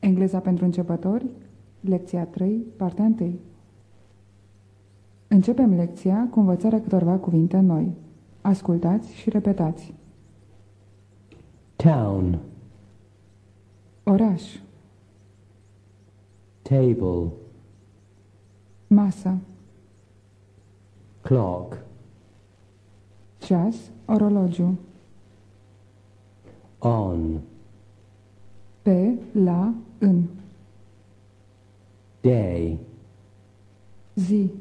Engleza pentru începători, lecția 3, partea 1. Începem lecția cu învățarea câtorva cuvinte noi. Ascultați și repetați. Town. Oraș. Table. Masă. Clock. Ceas, orologiu. On. Pe, la, în. Day. Zi.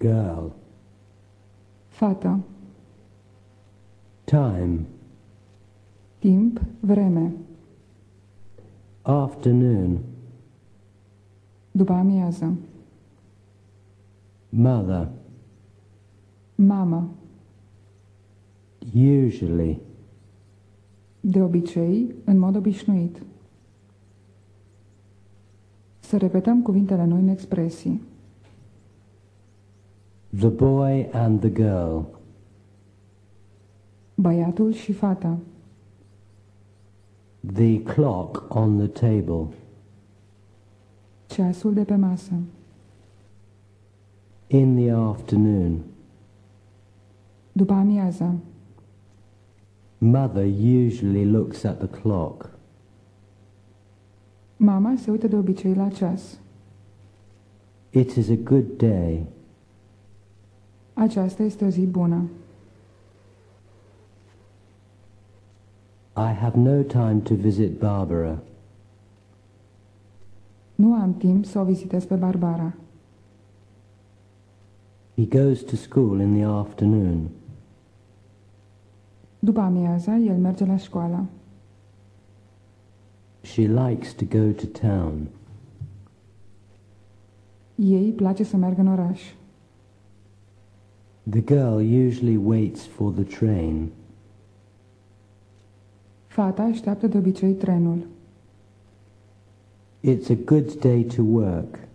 Girl. Fată. Time. Timp, vreme. Afternoon. După amiază. Mother. Mamă. Usually. De obicei, în mod obișnuit. Să repetăm cuvintele noi în expresii. The boy and the girl. Băiatul și fata. The clock on the table. Ceasul de pe masă. In the afternoon. După amiază. Mother usually looks at the clock. Mama se uită de obicei la ceas. It is a good day. Aceasta este o zi bună. I have no time to visit Barbara. Nu am timp să o vizitez pe Barbara. He goes to school in the afternoon. După amiaza, el merge la școală. She likes to go to town. Ei place să meargă în oraș. The girl usually waits for the train. Fata așteaptă de obicei trenul. It's a good day to work.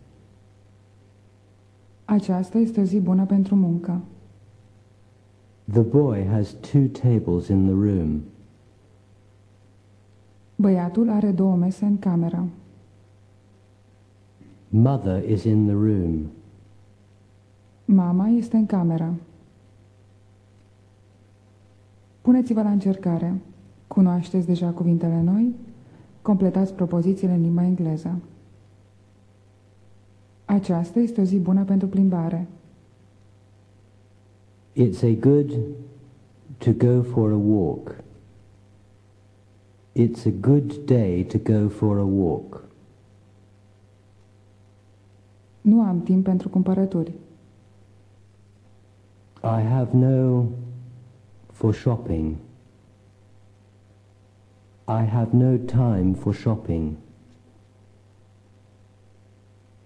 Aceasta este o zi bună pentru muncă. The boy has two tables in the room. Băiatul are două mese în cameră. Mother is in the room. Mama este în cameră. Puneți-vă la încercare. Cunoașteți deja cuvintele noi? Completați propozițiile în limba engleză. Aceasta este o zi bună pentru plimbare. It's a good to go for a walk. It's a good day to go for a walk. Nu am timp pentru cumpărături. I have no for shopping. I have no time for shopping.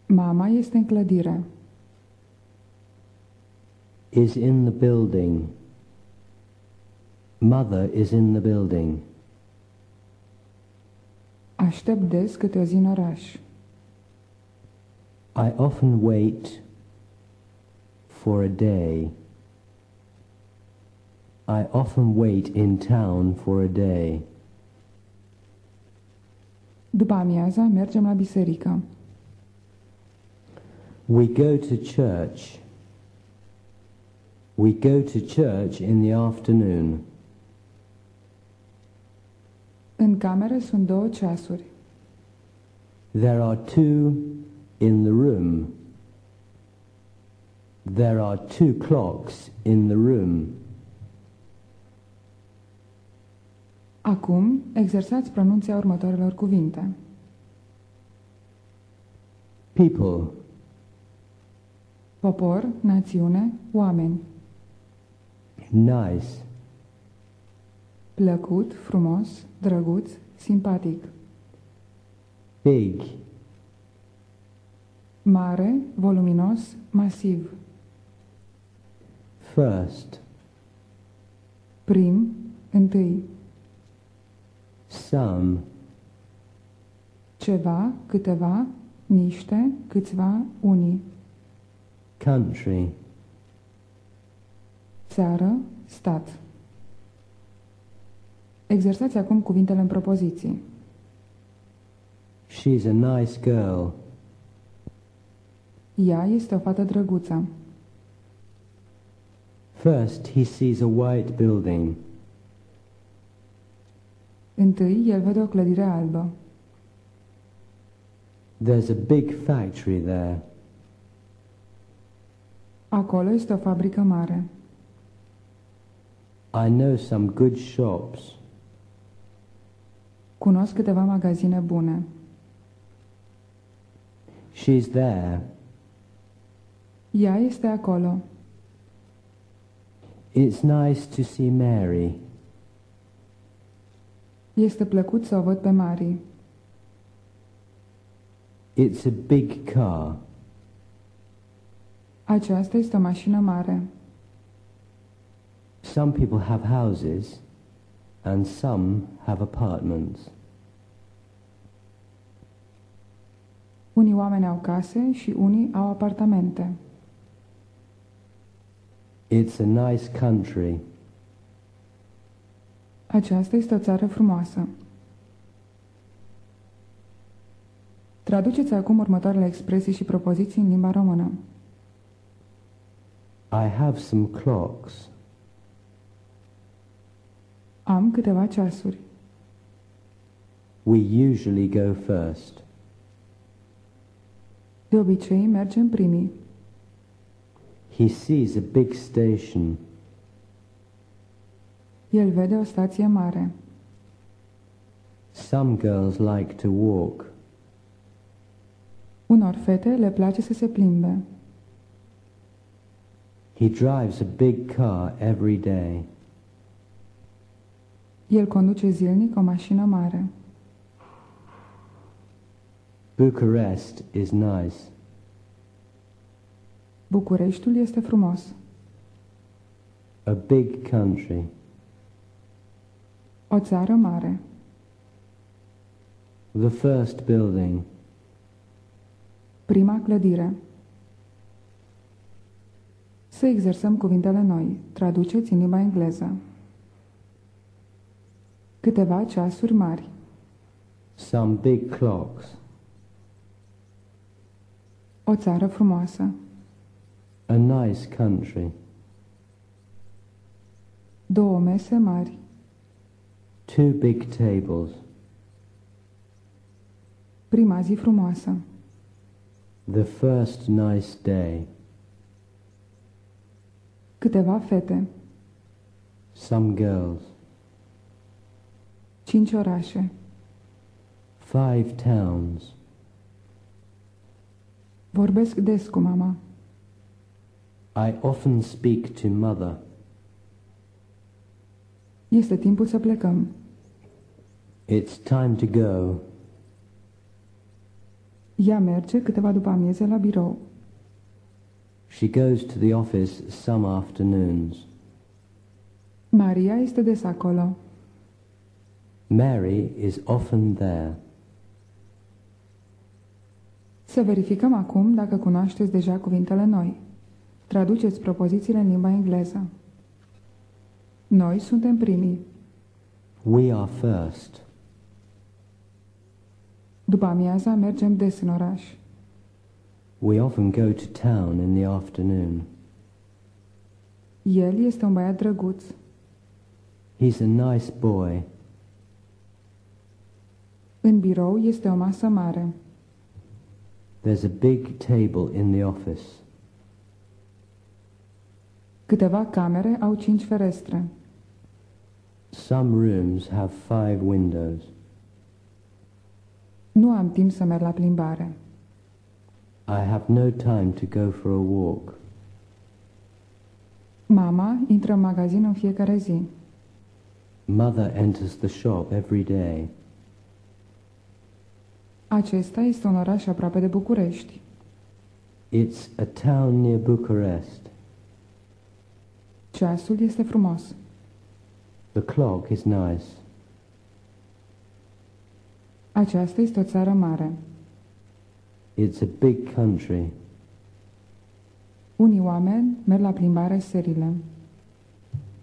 Mama este în clădire. Is in the building. Mother is in the building. Aștept des câte o zi în oraș. I often wait for a day. I often wait in town for a day. După amiaza mergem la biserică. We go to church. We go to church in the afternoon. În cameră sunt două ceasuri. There are two in the room. There are two clocks in the room. Acum, exersați pronunția următoarelor cuvinte. People. Popor, națiune, oameni. Nice. Plăcut, frumos, drăguț, simpatic. Big. Mare, voluminos, masiv. First. Prim, întâi. Some. Ceva, câteva, niște, câțiva, unii. Country. Țară, stat. Exersați acum cuvintele în propoziții. She's a nice girl. Ea este o fată drăguță. First, he sees a white building. Întâi, el vede o clădire albă. There's a big factory there. Acolo este o fabrică mare. I know some good shops. Cunosc câteva magazine bune. She's there. Ea este acolo. It's nice to see Mary. Este plăcut să o văd pe Mary. It's a big car. Aceasta este o mașină mare. Some people have houses and some have apartments. Unii oameni au case și unii au apartamente. It's a nice country. Aceasta este o țară frumoasă. Traduceți acum următoarele expresii și propoziții în limba română. I have some clocks. Am câteva ceasuri. We usually go first. De obicei mergem primii. He sees a big station. El vede o stație mare. Some girls like to walk. Unor fete le place să se plimbe. He drives a big car every day. El conduce zilnic o mașină mare. Bucharest is nice. Bucureștiul este frumos. A big country. O țară mare. The first building. Prima clădire. Să exersăm cuvintele noi. Traduceți în limba engleză. Câteva ceasuri mari. Some big clocks. O țară frumoasă. A nice country. Două mese mari. Two big tables. Prima zi frumoasă. The first nice day. Câteva fete. Some girls. 5 orașe. 5 towns. Vorbesc des cu mama. I often speak to mother. Este timpul să plecăm. It's time to go. Ea merge câteva după-amieze la birou. She goes to the office some afternoons. Maria este des acolo. Mary is often there. Să verificăm acum dacă cunoașteți deja cuvintele noi. Traduceți propozițiile în limba engleză. Noi suntem primii. We are first. După amiaza mergem des în oraș. We often go to town in the afternoon. El este un băiat drăguț. He's a nice boy. În birou este o masă mare. There's a big table in the office. Câteva camere au 5 ferestre. Some rooms have 5 windows. Nu am timp să merg la plimbare. I have no time to go for a walk. Mama intră în magazin în fiecare zi. Mother enters the shop every day. Acesta este un oraș aproape de București. It's a town near Bucharest. Ceasul este frumos. The clock is nice. Aceasta este o țară mare. It's a big country. Unii oameni merg la plimbare serile.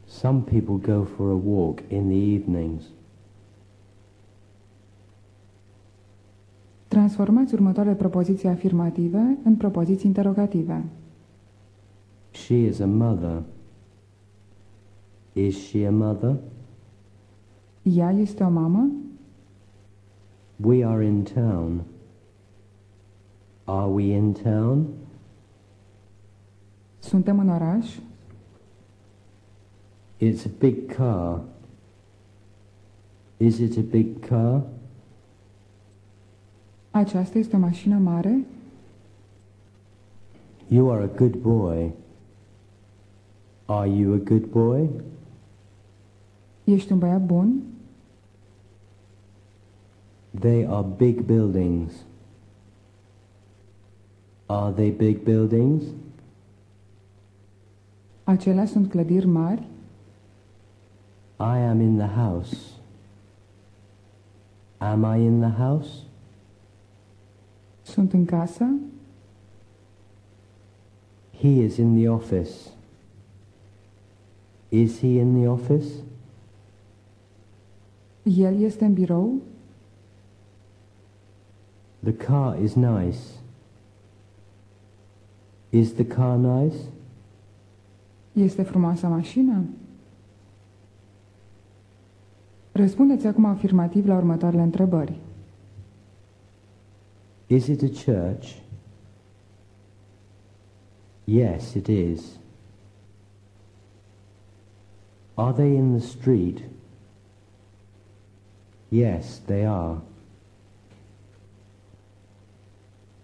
Some people go for a walk in the evenings. Transformați următoarele propoziții afirmative în propoziții interogative. She is a mother. Is she a mother? Ea este o mamă? We are in town. Are we in town? Suntem în oraș? It's a big car. Is it a big car? Aceasta este o mașină mare? You are a good boy. Are you a good boy? Ești un băiat bun? They are big buildings. Are they big buildings? Acelea sunt clădiri mari? I am in the house. Am I in the house? Sunt în casă? He is in the office. Is he in the office? El este în birou? The car is nice. Is the car nice? Este frumoasă mașina? Răspundeți acum afirmativ la următoarele întrebări. Is it a church? Yes, it is. Are they in the street? Yes, they are.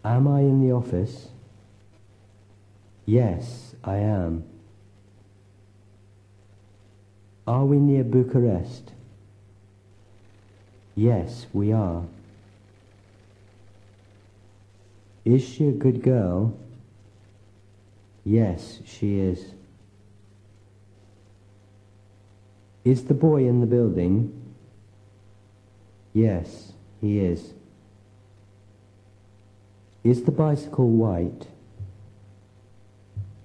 Am I in the office? Yes, I am. Are we near Bucharest? Yes, we are. Is she a good girl? Yes, she is. Is the boy in the building? Yes, he is. Is the bicycle white?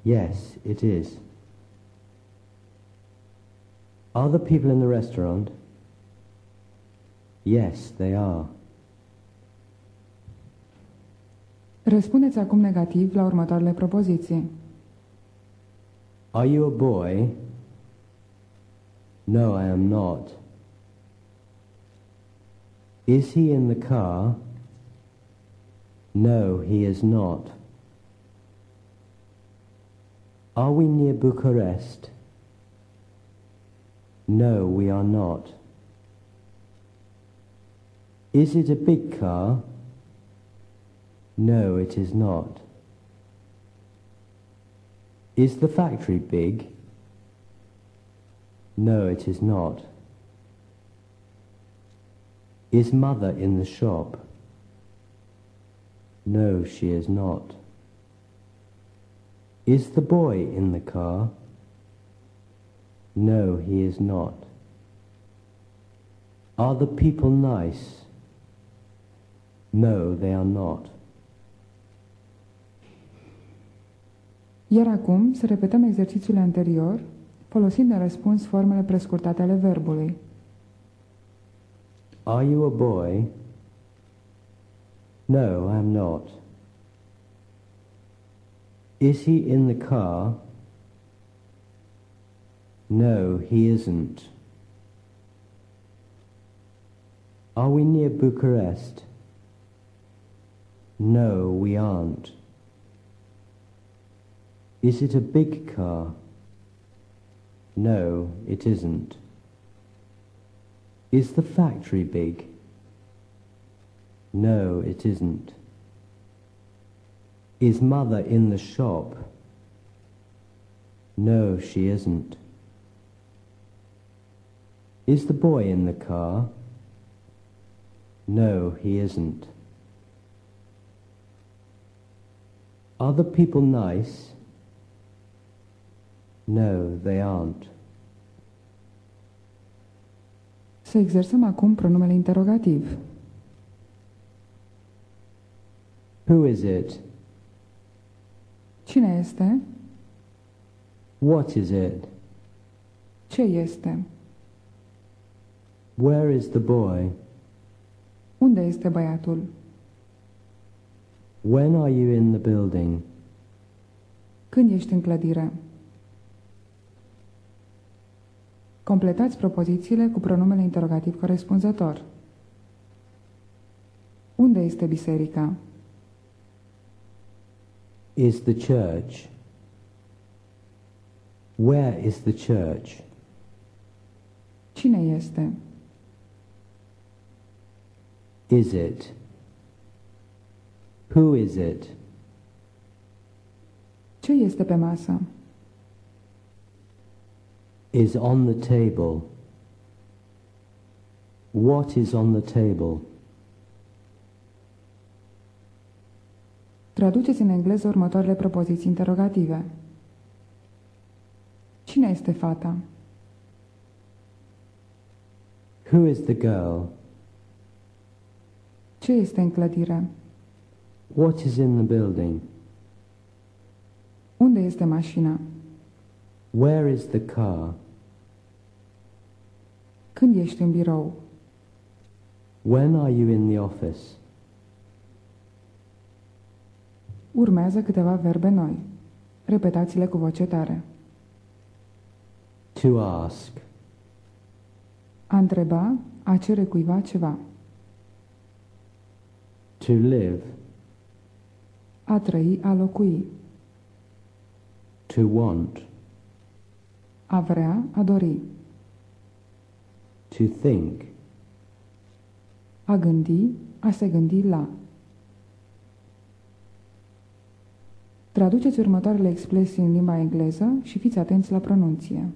Yes, it is. Are the people in the restaurant? Yes, they are. Răspundeți acum negativ la următoarele propoziții. Are you a boy? No, I am not. Is he in the car? No, he is not. Are we near Bucharest? No, we are not. Is it a big car? No, it is not. Is the factory big? No, it is not. Is mother in the shop? No, she is not. Is the boy in the car? No, he is not. Are the people nice? No, they are not. Iar acum să repetăm exercițiul anterior, folosind în răspuns formele prescurtate ale verbului. Are you a boy? No, I am not. Is he in the car? No, he isn't. Are we near Bucharest? No, we aren't. Is it a big car? No, it isn't. Is the factory big? No, it isn't. Is mother in the shop? No, she isn't. Is the boy in the car? No, he isn't. Are the people nice? No, they aren't. Să exersăm acum pronumele interogativ. Who is it? Cine este? What is it? Ce este? Where is the boy? Unde este băiatul? When are you in the building? Când ești în clădire? Completați propozițiile cu pronumele interrogativ corespunzător. Unde este biserica? Is the church? Where is the church? Cine este? Is it? Who is it? Ce este pe masă? Is on the table. What is on the table? Traduceți în engleză următoarele propoziții interrogative. Cine este fata? Who is the girl? Ce este în clădire? What is in the building? Unde este mașina? Where is the car? Când ești în birou? When are you in the office? Urmează câteva verbe noi. Repetați-le cu voce tare. To ask. A întreba, a cere cuiva ceva. To live. A trăi, a locui. To want. A vrea, a dori. To think. A gândi, a se gândi la. Traduceți următoarele expresii în limba engleză și fiți atenți la pronunție.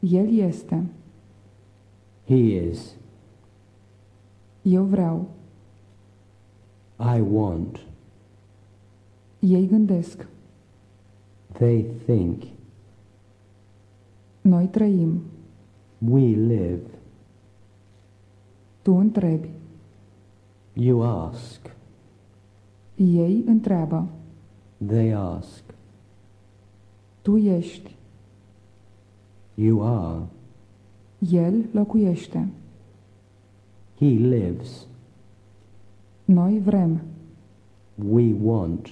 El este. He is. Eu vreau. I want. Ei gândesc. They think. Noi trăim. We live. Tu întrebi. You ask. Ei întreabă. They ask. Tu ești. You are. El locuiește. He lives. Noi vrem. We want.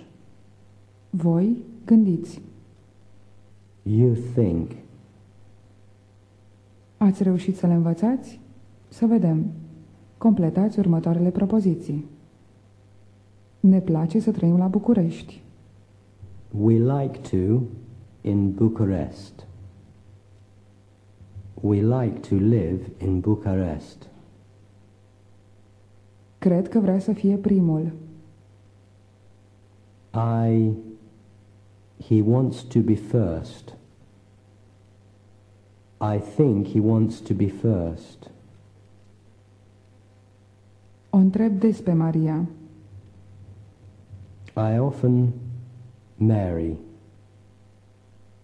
Voi gândiți. You think. Ați reușit să le învățați? Să vedem. Completați următoarele propoziții. Ne place să trăim la București. We like to in Bucharest. We like to live in Bucharest. Cred că vrea să fie primul. He wants to be first. I think he wants to be first. O întreb despre Maria. I often Mary.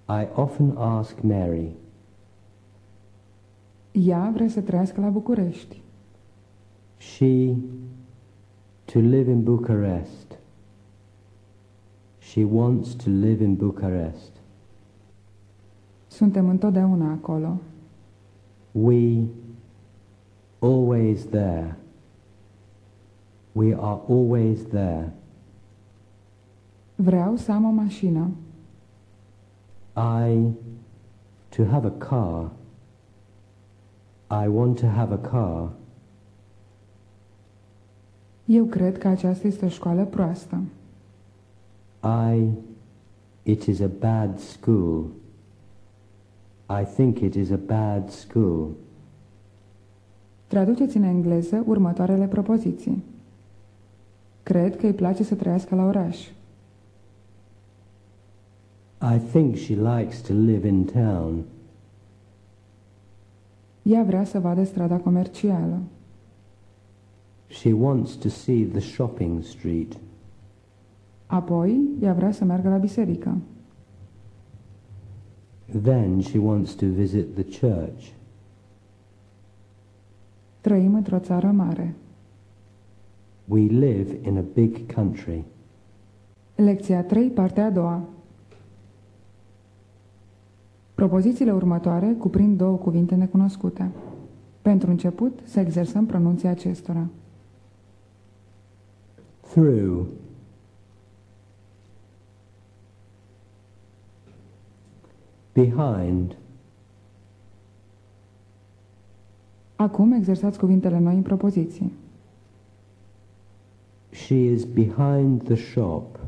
I often ask Mary. Ea vrea să trăiască la București. She to live in Bucharest. She wants to live in Bucharest. Suntem întotdeauna acolo. We always there. We are always there. Vreau să am o mașină. I to have a car. I want to have a car. Eu cred că aceasta este o școală proastă. It is a bad school. I think it is a bad school. Traduceți în engleză următoarele propoziții. Cred că îi place să trăiască la oraș. I think she likes to live in town. Ea vrea să vadă strada comercială. She wants to see the shopping street. Apoi, ea vrea să meargă la biserică. Then she wants to visit the church. Trăim într-o țară mare. We live in a big country. Lecția 3, partea a doua. Propozițiile următoare cuprind două cuvinte necunoscute. Pentru început, să exersăm pronunția acestora. through. Behind. Acum exersați cuvintele noi în propoziții. She is behind the shop.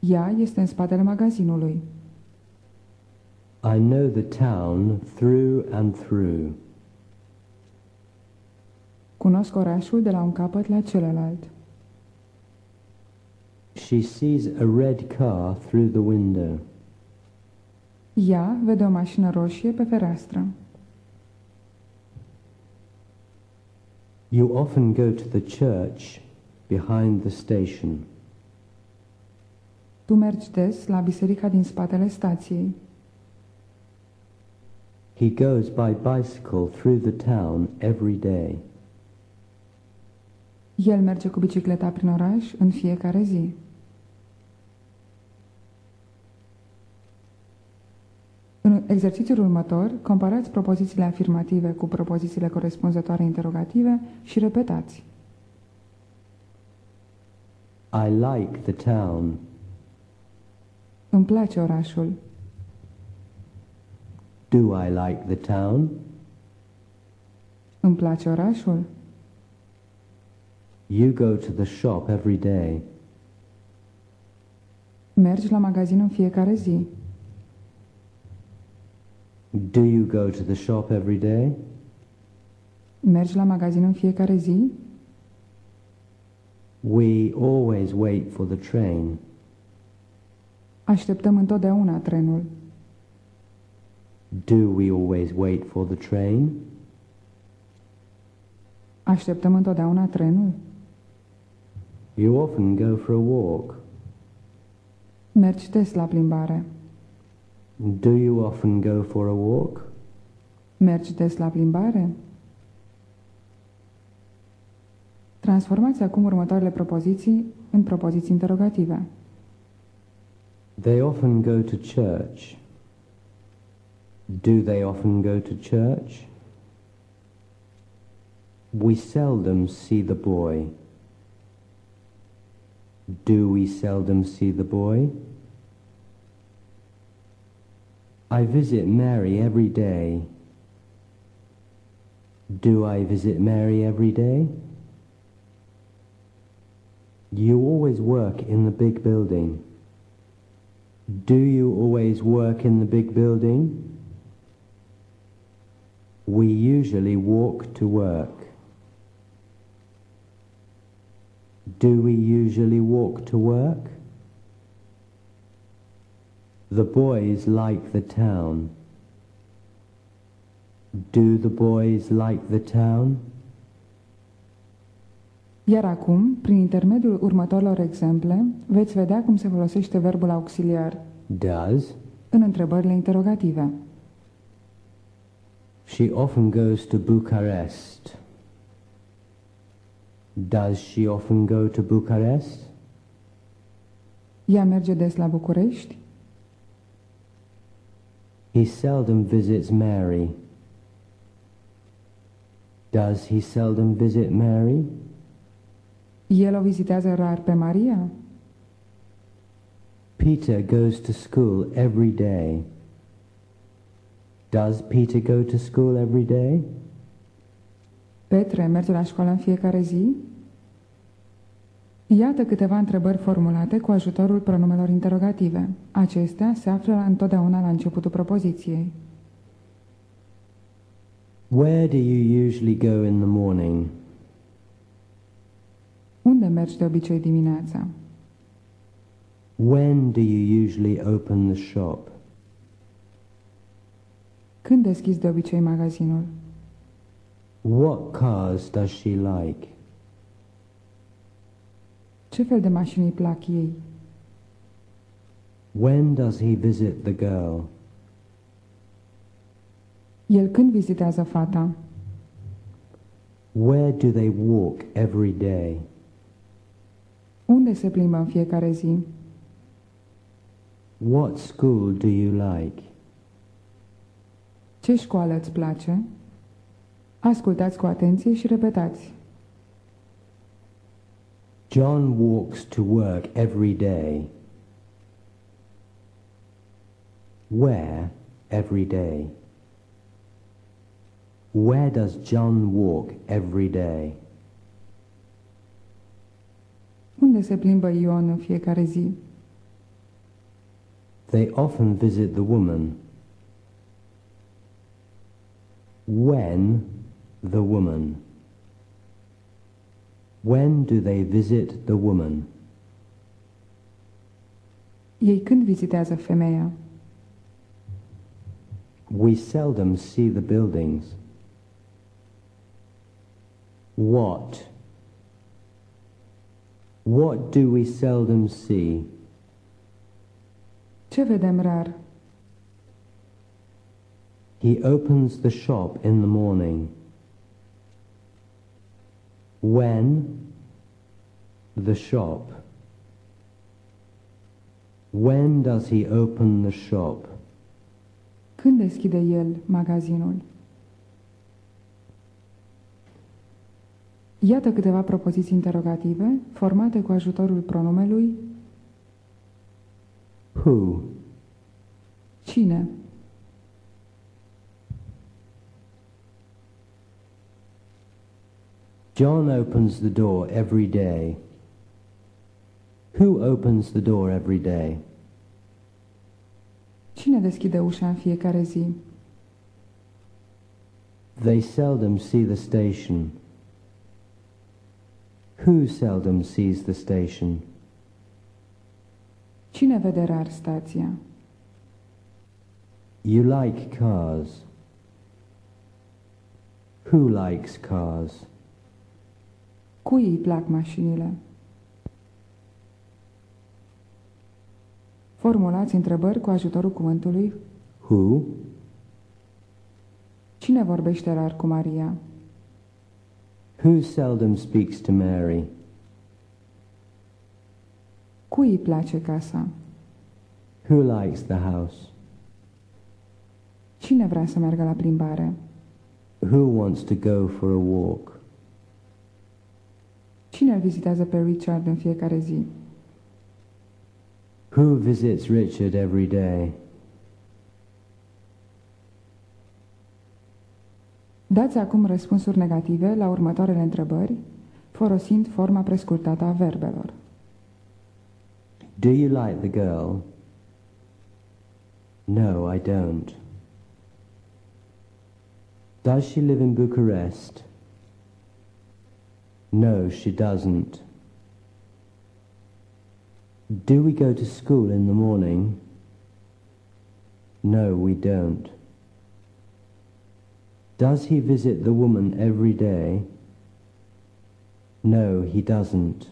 Ea este în spatele magazinului. I know the town through and through. Cunosc orașul de la un capăt la celălalt. She sees a red car through the window. Ea vede o mașină roșie pe fereastră. You often go to the church behind the station. Tu mergi des la biserica din spatele stației. He goes by bicycle through the town every day. El merge cu bicicleta prin oraș în fiecare zi. În exercițiul următor, comparați propozițiile afirmative cu propozițiile corespunzătoare interogative și repetați. I like the town. Îmi place orașul. Do I like the town? Îmi place orașul. You go to the shop every day. Mergi la magazin în fiecare zi. Do you go to the shop every day? Mergi la magazin în fiecare zi. We always wait for the train. Așteptăm întotdeauna trenul. Do we always wait for the train? Așteptăm întotdeauna trenul. You often go for a walk. Mergi des la plimbare. Do you often go for a walk? Mergi des la plimbare. Transformați acum următoarele propoziții în propoziții interogative. They often go to church. Do they often go to church? We seldom see the boy. Do we seldom see the boy? I visit Mary every day. Do I visit Mary every day? You always work in the big building. Do you always work in the big building? We usually walk to work. Do we usually walk to work? The boys like the town. Do the boys like the town? Iar acum, prin intermediul următorilor exemple, veți vedea cum se folosește verbul auxiliar does în întrebările interogative. She often goes to Bucharest. Does she often go to Bucharest? Ea merge des la București. He seldom visits Mary. Does he seldom visit Mary? El o vizitează rar pe Maria. Peter goes to school every day. Does Peter go to school every day? Petre merge la școală în fiecare zi? Iată câteva întrebări formulate cu ajutorul pronumelor interogative. Acestea se află întotdeauna la începutul propoziției. Where do you usually go in the morning? Unde mergi de obicei dimineața? When do you usually open the shop? Când deschizi de obicei magazinul? What cars does she like? Ce fel de mașini îi plac ei? When does he visit the girl? El când vizitează fata? Where do they walk every day? Unde se plimbă în fiecare zi? What school do you like? Ce școală îți place? Ascultați cu atenție și repetați. John walks to work every day. Where every day? Where does John walk every day? Unde se plimbă Ion în fiecare zi? They often visit the woman. When the woman? When do they visit the woman? Ei când vizitează femeia? We seldom see the buildings. What? What do we seldom see? Ce vedem rar? He opens the shop in the morning. When? The shop. When does he open the shop? Când deschide el magazinul? Iată câteva propoziții interogative formate cu ajutorul pronumelui Who? Cine? John opens the door every day. Who opens the door every day? Cine deschide ușa în fiecare zi? They seldom see the station. Who seldom sees the station? Cine vede rar stația? You like cars. Who likes cars? Cui îi plac mașinile? Formulați întrebări cu ajutorul cuvântului Who? Cine vorbește rar cu Maria? Who seldom speaks to Mary? Cui îi place casa? Who likes the house? Cine vrea să meargă la plimbare? Who wants to go for a walk? Cine îl vizitează pe Richard în fiecare zi? Who visits Richard every day? Dați acum răspunsuri negative la următoarele întrebări, folosind forma prescurtată a verbelor. Do you like the girl? No, I don't. Does she live in Bucharest? No, she doesn't. Do we go to school in the morning? No, we don't. Does he visit the woman every day? No, he doesn't.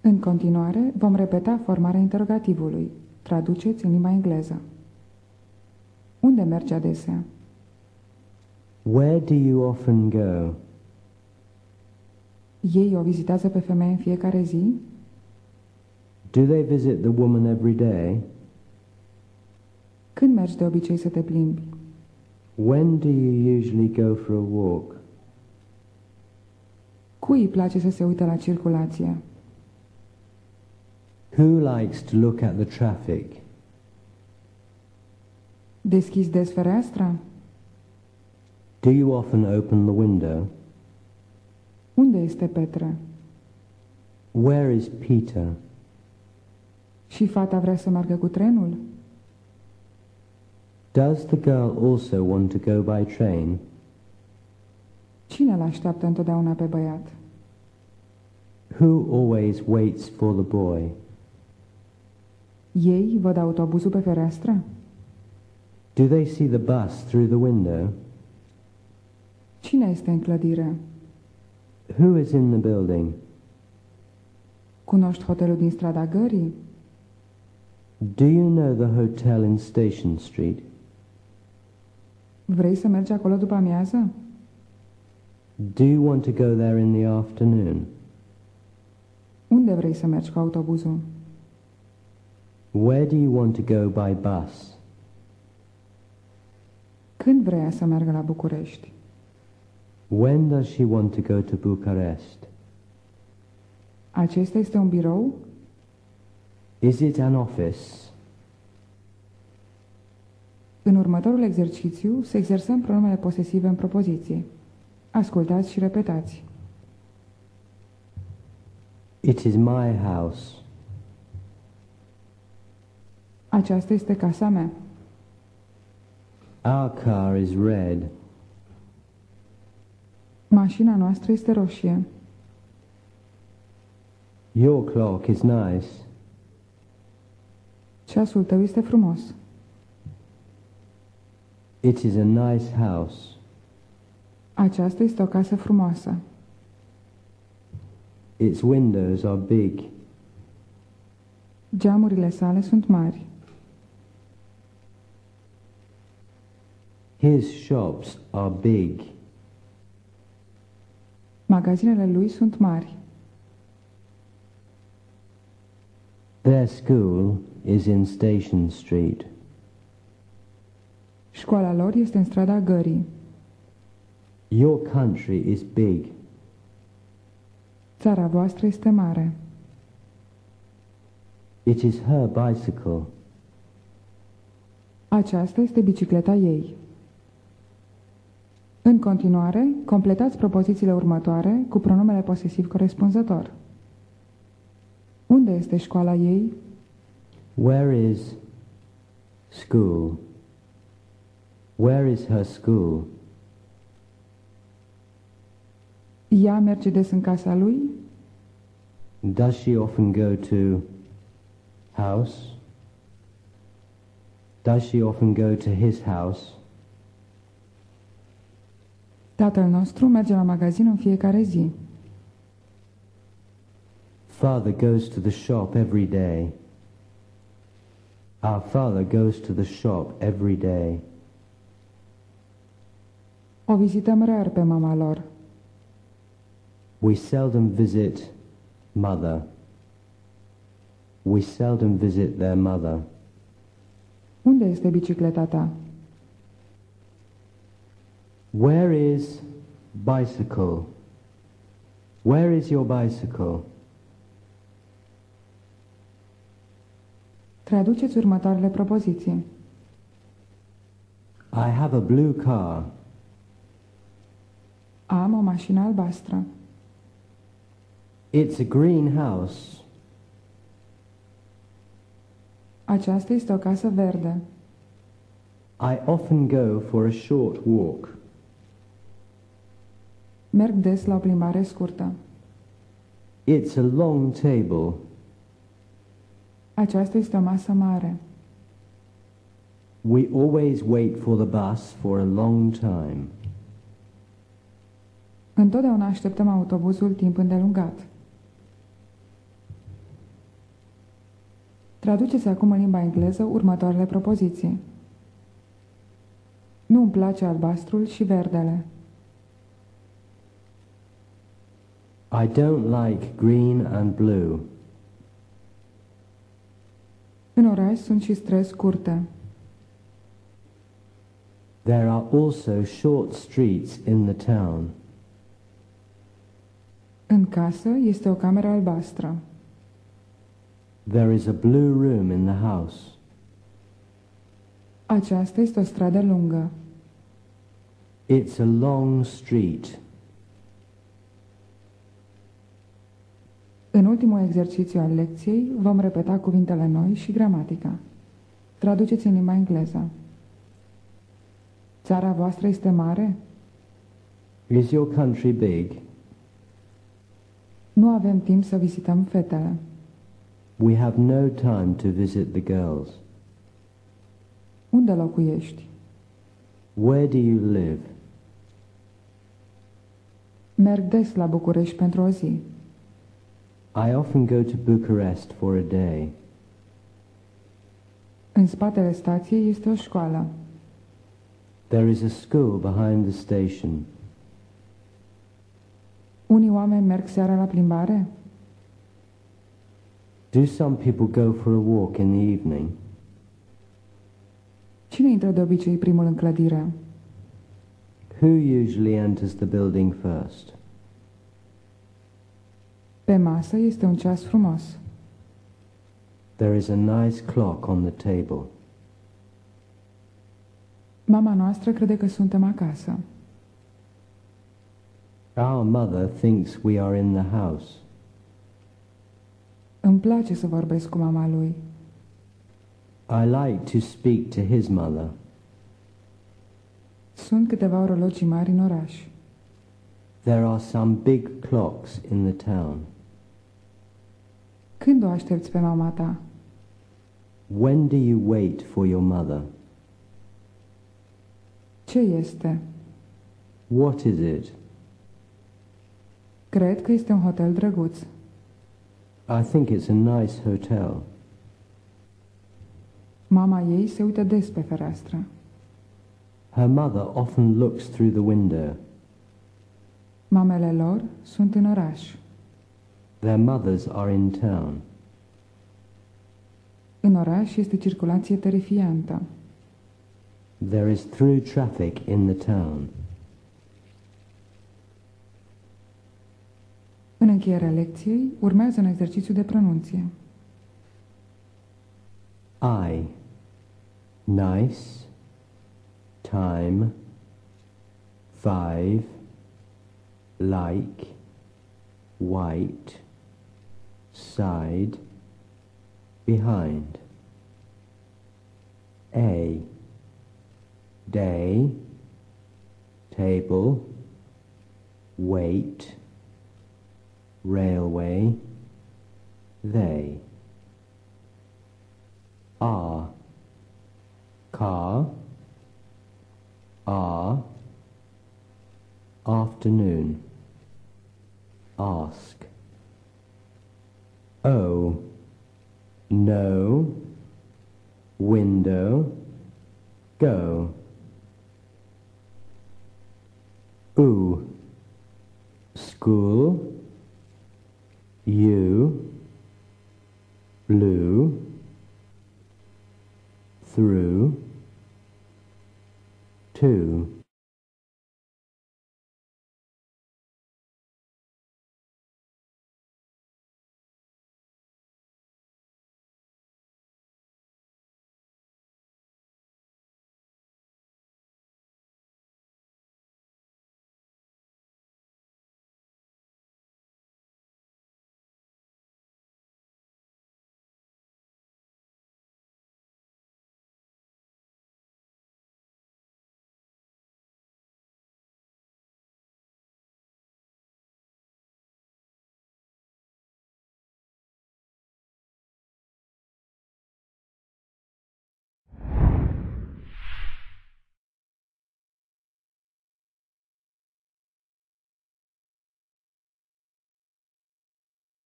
În continuare, vom repeta formarea interogativului. Traduceți în limba engleză. Unde mergi adesea? Where do you often go? Ei o vizitează pe femeie în fiecare zi? Do they visit the woman every day? Când mergi de obicei să te plimbi? When do you usually go for a walk? Cui îi place să se uite la circulație? Who likes to look at the traffic? Deschizi des fereastra? Do you often open the window? Unde este Petra? Where is Peter? Și fata vrea să meargă cu trenul? Does the girl also want to go by train? Cine îl așteaptă întotdeauna pe băiat? Who always waits for the boy? Ei văd autobuzul pe fereastră? Do they see the bus through the window? Cine este în clădire? Who is in the building? Cunoști hotelul din strada Gării? Do you know the hotel in Station Street? Vrei să mergi acolo după amiază? Do you want to go there in the afternoon? Unde vrei să mergi cu autobuzul? Where do you want to go by bus? Când vrea să meargă la București? When does she want to go to Bucharest? Acesta este un birou? Is it an office? În următorul exercițiu să exersăm pronomele posesive în propoziție. Ascultați și repetați. It is my house. Aceasta este casa mea. Our car is red. Mașina noastră este roșie. Your clock is nice. Ceasul tău este frumos. It is a nice house. Aceasta este o casă frumoasă. Its windows are big. Geamurile sale sunt mari. His shops are big. Magazinele lui sunt mari. Their school is in Station Street. Școala lor este în strada Gării. Your country is big. Țara voastră este mare. It is her bicycle. Aceasta este bicicleta ei. În continuare, completați propozițiile următoare cu pronomele posesiv corespunzător. Unde este școala ei? Where is school? Where is her school? Ea merge des în casa lui? Does she often go to house? Does she often go to his house? Tatăl nostru merge la magazin în fiecare zi. Father goes to the shop every day. Our father goes to the shop every day. O vizităm rar pe mama lor. We seldom visit mother. We seldom visit their mother. Unde este bicicleta ta? Where is bicycle? Where is your bicycle? Traduceți următoarele propoziții. I have a blue car. Am o mașină albastră. It's a green house. Aceasta este o casă verde. I often go for a short walk. Merg des la o plimbare scurtă. It's a long table. Aceasta este o masă mare. We always wait for the bus for a long time. Întotdeauna așteptăm autobuzul timp îndelungat. Traduceți acum în limba engleză următoarele propoziții. Nu-mi place albastrul și verdele. I don't like green and blue. În oraș sunt și străzi scurte. There are also short streets in the town. În casă este o cameră albastră. There is a blue room in the house. Aceasta este o stradă lungă. It's a long street. În ultimul exercițiu al lecției vom repeta cuvintele noi și gramatica. Traduceți în limba engleză. Țara voastră este mare? Is your country big? Nu avem timp să vizităm fetele. We have no time to visit the girls. Unde locuiești? Where do you live? Merg des la București pentru o zi. I often go to Bucharest for a day. În spatele stației este o școală. There is a school behind the station. Unii oameni merg seara la plimbare? Do some people go for a walk in the evening? Cine intră de obicei primul în clădire? Who usually enters the building first? Pe masă este un ceas frumos. There is a nice clock on the table. Mama noastră crede că suntem acasă. Our mother thinks we are in the house. Îmi place să vorbesc cu mama lui. I like to speak to his mother. Sunt câteva orologii mari în oraș. There are some big clocks in the town. Când o aștepți pe mama ta? When do you wait for your mother? Ce este? What is it? Cred că este un hotel drăguț. I think it's a nice hotel. Mama ei se uită des pe fereastră. Her mother often looks through the window. Mamele lor sunt în oraș. Their mothers are in town. În oraș este circulație terifiantă. There is through traffic in the town. În încheierea lecției urmează un exercițiu de pronunție. I, nice, time, five, like, white, side, behind. A, day, table, wait, railway, they. R, car, R, afternoon, ask. O, no, window, go. U, school, you, blue, through, to.